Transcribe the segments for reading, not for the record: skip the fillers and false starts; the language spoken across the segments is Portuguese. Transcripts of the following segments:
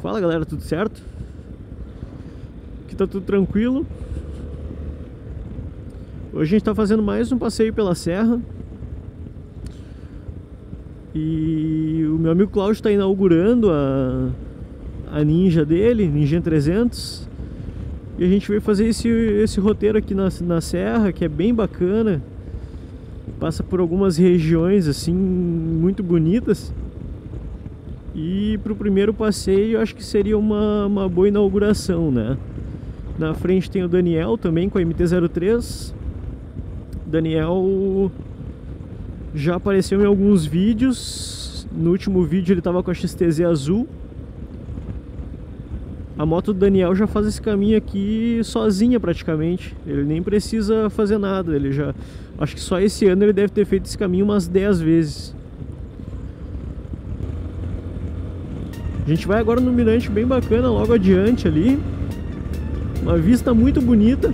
Fala galera, tudo certo? Aqui tá tudo tranquilo. Hoje a gente tá fazendo mais um passeio pela serra. E o meu amigo Cláudio está inaugurando a Ninja dele, Ninja 300. E a gente veio fazer esse roteiro aqui na serra, que é bem bacana. Passa por algumas regiões assim muito bonitas. E para o primeiro passeio eu acho que seria uma boa inauguração, né? Na frente tem o Daniel também com a MT-03. Daniel já apareceu em alguns vídeos. No último vídeo ele estava com a XTZ azul. A moto do Daniel já faz esse caminho aqui sozinha praticamente. Ele nem precisa fazer nada. Ele já, acho que só esse ano ele deve ter feito esse caminho umas 10 vezes. A gente vai agora no mirante bem bacana, logo adiante ali. Uma vista muito bonita.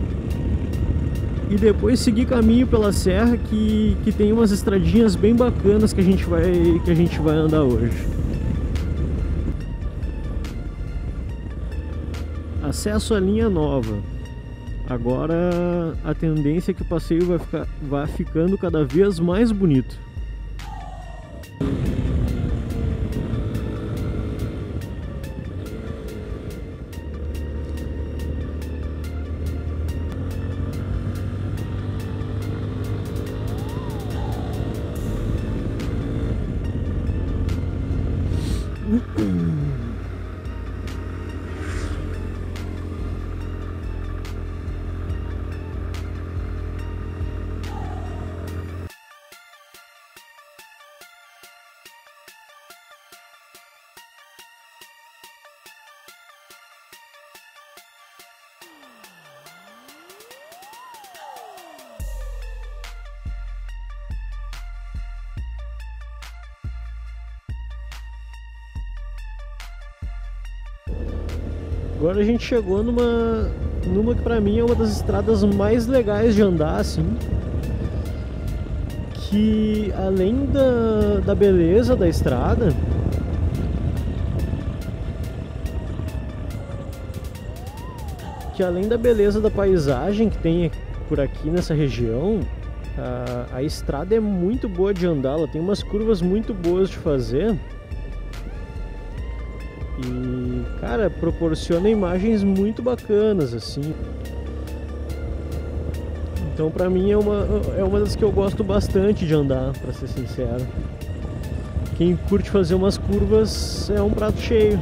E depois seguir caminho pela serra que tem umas estradinhas bem bacanas que a gente vai andar hoje. Acesso à linha nova. Agora a tendência é que o passeio vai ficando cada vez mais bonito. Agora a gente chegou numa que pra mim é uma das estradas mais legais de andar, assim. Que além da beleza da estrada, da paisagem que tem por aqui nessa região, a estrada é muito boa de andar, ela tem umas curvas muito boas de fazer. E, cara, proporciona imagens muito bacanas, assim. Então, pra mim, é uma das que eu gosto bastante de andar, pra ser sincero. Quem curte fazer umas curvas é um prato cheio.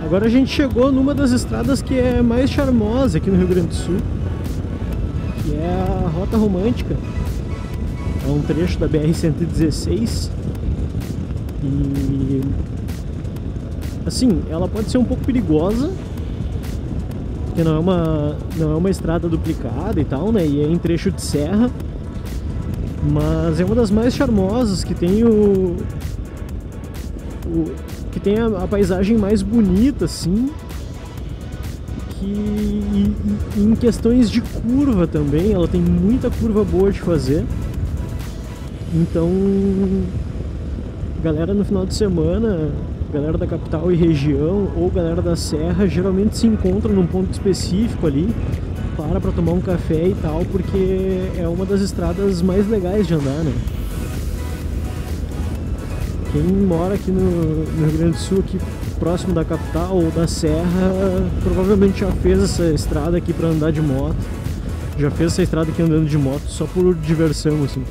Agora a gente chegou numa das estradas que é mais charmosa aqui no Rio Grande do Sul, que é a Rota Romântica. É um trecho da BR-116 e, assim, ela pode ser um pouco perigosa, porque não é uma estrada duplicada e tal, né? E é em trecho de serra, mas é uma das mais charmosas, que tem a paisagem mais bonita, assim, e em questões de curva também, ela tem muita curva boa de fazer. Então, galera no final de semana, galera da capital e região, ou galera da serra, geralmente se encontra num ponto específico ali, para pra tomar um café e tal, porque é uma das estradas mais legais de andar, né? Quem mora aqui no Rio Grande do Sul, aqui próximo da capital ou da serra, provavelmente já fez essa estrada aqui pra andar de moto, já fez essa estrada aqui andando de moto só por diversão, assim.